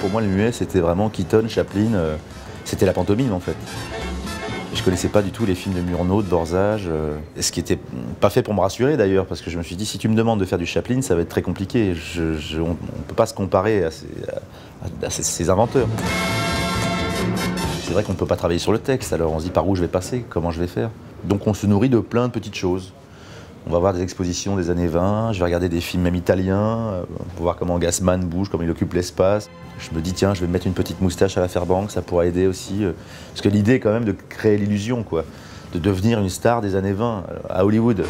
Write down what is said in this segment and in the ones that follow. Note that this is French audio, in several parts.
Pour moi, le muet, c'était vraiment Keaton, Chaplin, c'était la pantomime en fait. Je ne connaissais pas du tout les films de Murnau, de Borsage, ce qui n'était pas fait pour me rassurer d'ailleurs, parce que je me suis dit, si tu me demandes de faire du Chaplin, ça va être très compliqué, on ne peut pas se comparer à ces inventeurs. C'est vrai qu'on ne peut pas travailler sur le texte, alors on se dit par où je vais passer, comment je vais faire. Donc on se nourrit de plein de petites choses. On va voir des expositions des années 20, je vais regarder des films même italiens, pour voir comment Gassman bouge, comment il occupe l'espace. Je me dis, tiens, je vais mettre une petite moustache à la Fairbank, ça pourra aider aussi. Parce que l'idée est quand même de créer l'illusion, quoi, de devenir une star des années 20 à Hollywood.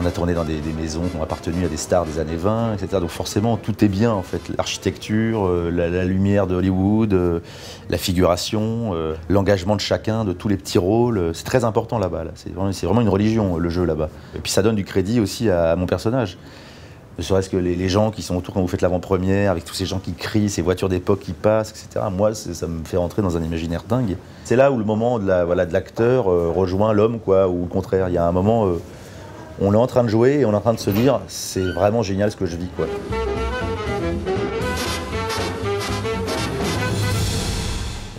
On a tourné dans des maisons qui ont appartenu à des stars des années 20, etc. Donc forcément, tout est bien en fait. L'architecture, la lumière de Hollywood, la figuration, l'engagement de chacun, de tous les petits rôles. C'est très important là-bas. Là. C'est vraiment une religion, le jeu là-bas. Et puis ça donne du crédit aussi à mon personnage. Ne serait-ce que les gens qui sont autour quand vous faites l'avant-première, avec tous ces gens qui crient, ces voitures d'époque qui passent, etc. Moi, ça me fait rentrer dans un imaginaire dingue. C'est là où le moment de l'acteur rejoint l'homme, quoi, ou au contraire. Il y a un moment... on est en train de jouer et on est en train de se dire « c'est vraiment génial ce que je vis ».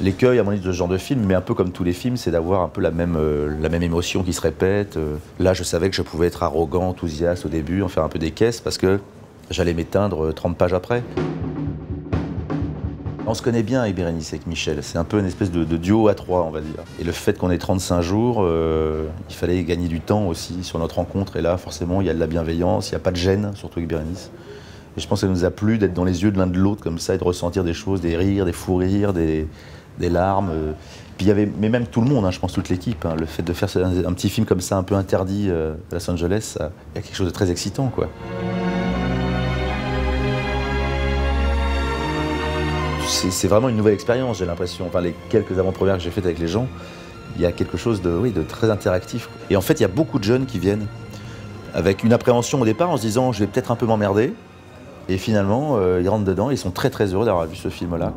L'écueil, à mon avis, de ce genre de film, mais un peu comme tous les films, c'est d'avoir un peu la même émotion qui se répète. Là, je savais que je pouvais être arrogant, enthousiaste au début, en faire un peu des caisses, parce que j'allais m'éteindre 30 pages après. On se connaît bien avec Bérénice, avec Michel. C'est un peu une espèce de duo à trois, on va dire. Et le fait qu'on ait 35 jours, il fallait gagner du temps aussi sur notre rencontre. Et là, forcément, il y a de la bienveillance, il n'y a pas de gêne, surtout avec Bérénice. Et je pense que ça nous a plu d'être dans les yeux de l'un de l'autre comme ça et de ressentir des choses, des rires, des fous rires, des larmes. Puis il y avait, mais même tout le monde, hein, je pense toute l'équipe. Hein, le fait de faire un petit film comme ça, un peu interdit à Los Angeles, il y a quelque chose de très excitant, quoi. C'est vraiment une nouvelle expérience, j'ai l'impression. Enfin, les quelques avant-premières que j'ai faites avec les gens, il y a quelque chose de très interactif. Et en fait, il y a beaucoup de jeunes qui viennent avec une appréhension au départ en se disant « je vais peut-être un peu m'emmerder ». Et finalement, ils rentrent dedans et ils sont très heureux d'avoir vu ce film-là.